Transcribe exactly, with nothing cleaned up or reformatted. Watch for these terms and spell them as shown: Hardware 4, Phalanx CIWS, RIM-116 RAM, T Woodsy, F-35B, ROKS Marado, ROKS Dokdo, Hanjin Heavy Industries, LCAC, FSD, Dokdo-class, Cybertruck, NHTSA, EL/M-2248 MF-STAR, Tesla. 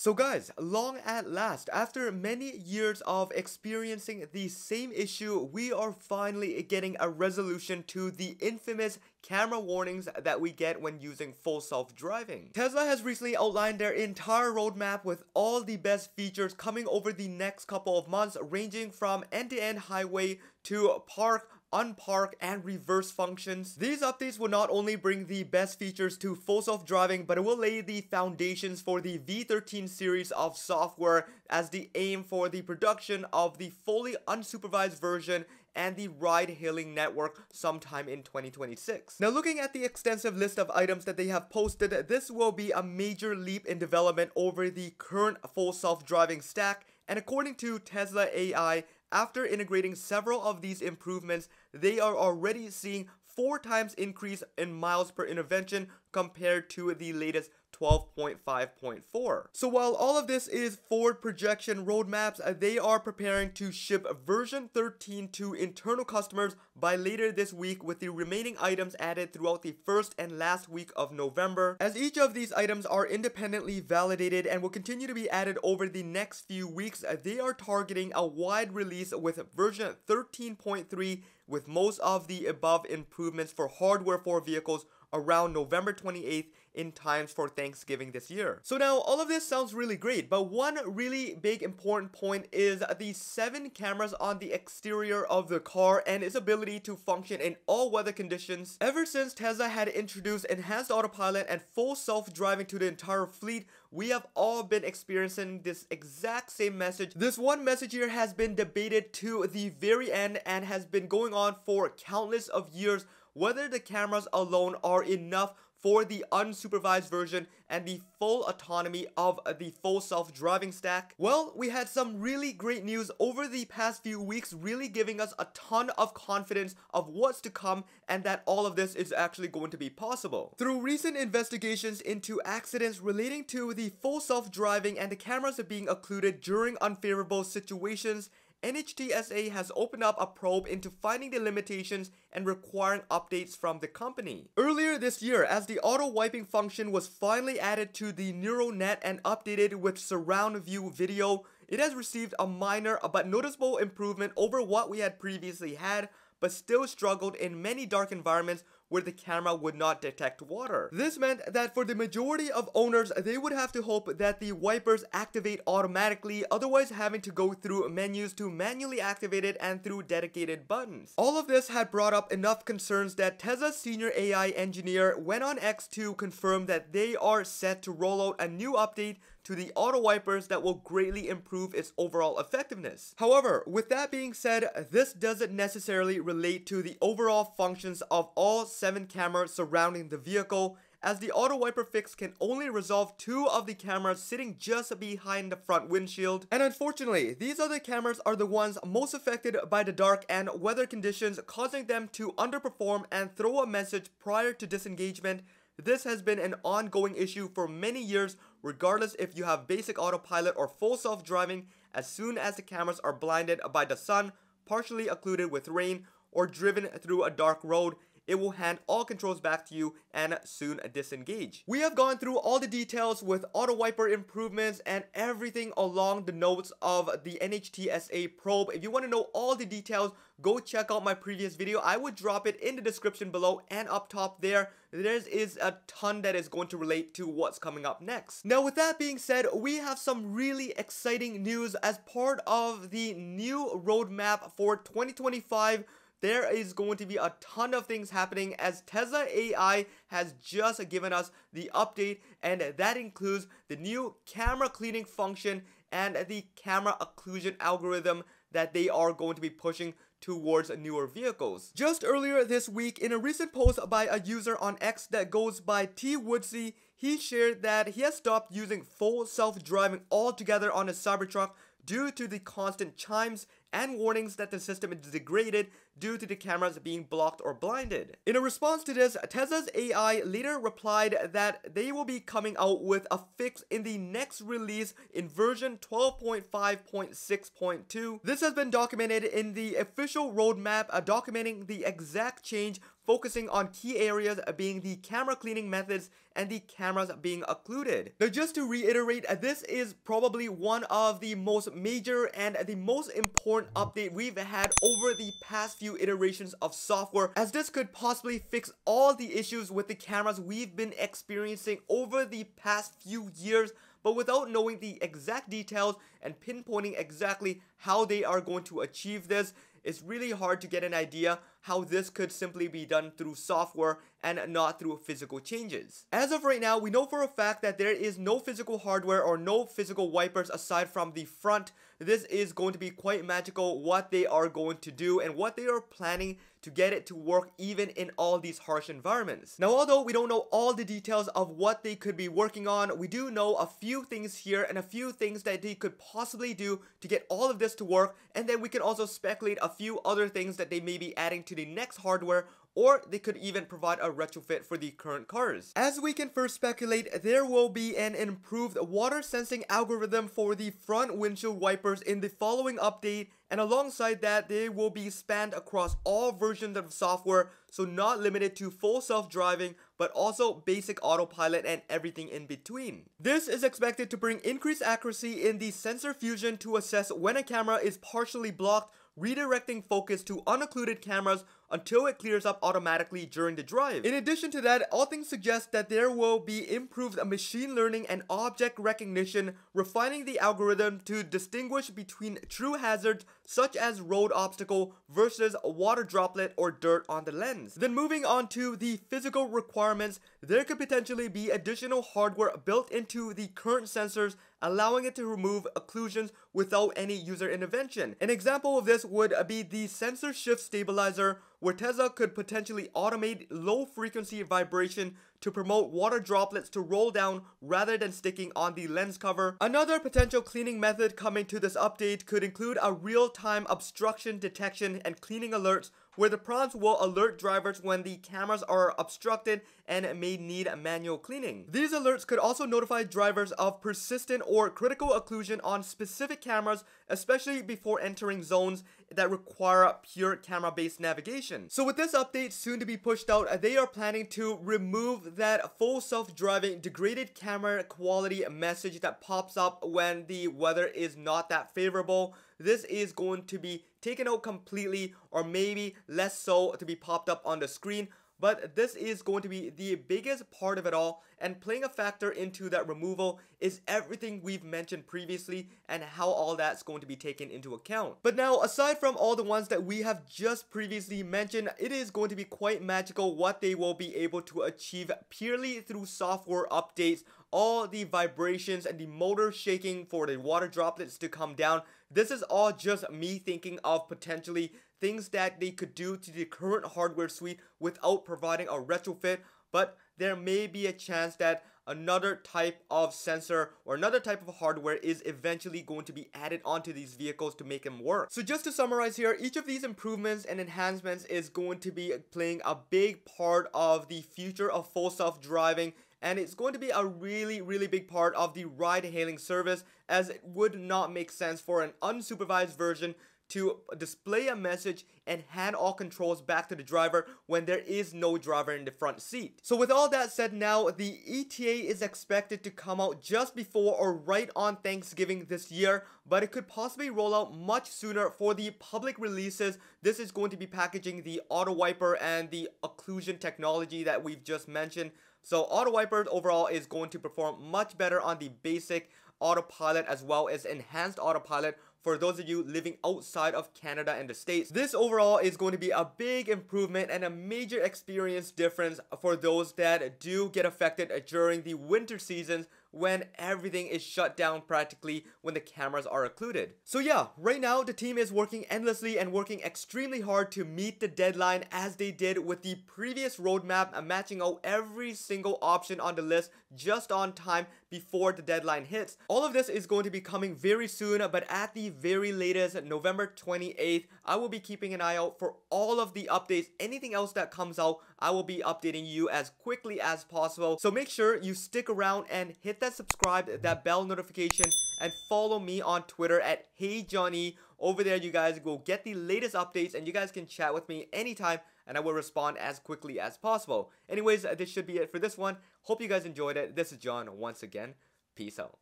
So guys, long at last, after many years of experiencing the same issue, we are finally getting a resolution to the infamous camera warnings that we get when using full self-driving. Tesla has recently outlined their entire roadmap with all the best features coming over the next couple of months, ranging from end-to-end highway to park, unpark, and reverse functions. These updates will not only bring the best features to full self-driving, but it will lay the foundations for the V thirteen series of software as the aim for the production of the fully unsupervised version and the ride-hailing network sometime in twenty twenty-six. Now, looking at the extensive list of items that they have posted, this will be a major leap in development over the current full self-driving stack, and according to Tesla A I, after integrating several of these improvements, they are already seeing four times increase in miles per intervention compared to the latest twelve point five point four. So while all of this is forward projection roadmaps, they are preparing to ship version thirteen to internal customers by later this week, with the remaining items added throughout the first and last week of November, as each of these items are independently validated and will continue to be added over the next few weeks. They are targeting a wide release with version thirteen point three, with most of the above improvements for Hardware four vehicles around November twenty-eighth in times for Thanksgiving this year. So now, all of this sounds really great, but one really big important point is the seven cameras on the exterior of the car and its ability to function in all weather conditions. Ever since Tesla had introduced enhanced autopilot and full self-driving to the entire fleet, we have all been experiencing this exact same message. This one message here has been debated to the very end and has been going on for countless of years, whether the cameras alone are enough for the unsupervised version and the full autonomy of the full self-driving stack. Well, we had some really great news over the past few weeks, really giving us a ton of confidence of what's to come and that all of this is actually going to be possible. Through recent investigations into accidents relating to the full self-driving and the cameras being occluded during unfavorable situations, N H T S A has opened up a probe into finding the limitations and requiring updates from the company. Earlier this year, as the auto-wiping function was finally added to the neural net and updated with surround view video, it has received a minor but noticeable improvement over what we had previously had, but still struggled in many dark environments where the camera would not detect water. This meant that for the majority of owners, they would have to hope that the wipers activate automatically, otherwise having to go through menus to manually activate it and through dedicated buttons. All of this had brought up enough concerns that Tesla's senior A I engineer went on X to confirm that they are set to roll out a new update to the auto wipers that will greatly improve its overall effectiveness. However, with that being said, this doesn't necessarily relate to the overall functions of all seven cameras surrounding the vehicle, as the auto wiper fix can only resolve two of the cameras sitting just behind the front windshield. And unfortunately, these other cameras are the ones most affected by the dark and weather conditions, causing them to underperform and throw a message prior to disengagement. This has been an ongoing issue for many years, regardless if you have basic autopilot or full self-driving. As soon as the cameras are blinded by the sun, partially occluded with rain, or driven through a dark road, it will hand all controls back to you and soon disengage. We have gone through all the details with auto wiper improvements and everything along the notes of the N H T S A probe. If you want to know all the details, go check out my previous video. I would drop it in the description below and up top there. There is a ton that is going to relate to what's coming up next. Now, with that being said, we have some really exciting news as part of the new roadmap for twenty twenty-five. There is going to be a ton of things happening, as Tesla A I has just given us the update, and that includes the new camera cleaning function and the camera occlusion algorithm that they are going to be pushing towards newer vehicles. Just earlier this week, in a recent post by a user on X that goes by T Woodsy, he shared that he has stopped using full self-driving altogether on his Cybertruck due to the constant chimes and warnings that the system is degraded due to the cameras being blocked or blinded. In a response to this, Tesla's A I later replied that they will be coming out with a fix in the next release in version twelve point five point six point two. This has been documented in the official roadmap, uh, documenting the exact change focusing on key areas being the camera cleaning methods and the cameras being occluded. Now, just to reiterate, this is probably one of the most major and the most important update we've had over the past few iterations of software, as this could possibly fix all the issues with the cameras we've been experiencing over the past few years, but without knowing the exact details and pinpointing exactly how they are going to achieve this. It's really hard to get an idea how this could simply be done through software and not through physical changes. As of right now, we know for a fact that there is no physical hardware or no physical wipers aside from the front. This is going to be quite magical what they are going to do and what they are planning to get it to work even in all these harsh environments. Now, although we don't know all the details of what they could be working on, we do know a few things here and a few things that they could possibly do to get all of this to work, and then we can also speculate a few other things that they may be adding to the next hardware, or they could even provide a retrofit for the current cars. As we can first speculate, there will be an improved water sensing algorithm for the front windshield wipers in the following update, and alongside that, they will be spanned across all versions of software, so not limited to full self-driving, but also basic autopilot and everything in between. This is expected to bring increased accuracy in the sensor fusion to assess when a camera is partially blocked, redirecting focus to unoccluded cameras until it clears up automatically during the drive. In addition to that, all things suggest that there will be improved machine learning and object recognition, refining the algorithm to distinguish between true hazards such as road obstacle versus water droplet or dirt on the lens. Then moving on to the physical requirements, there could potentially be additional hardware built into the current sensors, allowing it to remove occlusions without any user intervention. An example of this would be the sensor shift stabilizer, where Tesla could potentially automate low-frequency vibration to promote water droplets to roll down rather than sticking on the lens cover. Another potential cleaning method coming to this update could include a real-time obstruction detection and cleaning alerts, where the prompts will alert drivers when the cameras are obstructed and may need manual cleaning. These alerts could also notify drivers of persistent or critical occlusion on specific cameras, especially before entering zones that require pure camera-based navigation. So with this update soon to be pushed out, they are planning to remove that full self-driving degraded camera quality message that pops up when the weather is not that favorable. This is going to be taken out completely, or maybe less so, to be popped up on the screen. But this is going to be the biggest part of it all, and playing a factor into that removal is everything we've mentioned previously and how all that's going to be taken into account. But now, aside from all the ones that we have just previously mentioned, it is going to be quite magical what they will be able to achieve purely through software updates. All the vibrations and the motor shaking for the water droplets to come down, this is all just me thinking of potentially things that they could do to the current hardware suite without providing a retrofit, but there may be a chance that another type of sensor or another type of hardware is eventually going to be added onto these vehicles to make them work. So just to summarize here, each of these improvements and enhancements is going to be playing a big part of the future of full self-driving, and it's going to be a really, really big part of the ride-hailing service, as it would not make sense for an unsupervised version to display a message and hand all controls back to the driver when there is no driver in the front seat. So with all that said, now the E T A is expected to come out just before or right on Thanksgiving this year, but it could possibly roll out much sooner for the public releases. This is going to be packaging the auto wiper and the occlusion technology that we've just mentioned. So auto wipers overall is going to perform much better on the basic autopilot as well as enhanced autopilot for those of you living outside of Canada and the States. This overall is going to be a big improvement and a major experience difference for those that do get affected during the winter seasons, when everything is shut down practically, when the cameras are occluded. So yeah, right now the team is working endlessly and working extremely hard to meet the deadline, as they did with the previous roadmap, matching out every single option on the list just on time before the deadline hits. All of this is going to be coming very soon, but at the very latest November twenty-eighth, I will be keeping an eye out for all of the updates. Anything else that comes out, I will be updating you as quickly as possible. So make sure you stick around and hit that subscribe, that bell notification, and follow me on Twitter at Hey Johnny. Over there you guys will get the latest updates, and you guys can chat with me anytime and I will respond as quickly as possible. Anyways, this should be it for this one. Hope you guys enjoyed it. This is John once again. Peace out.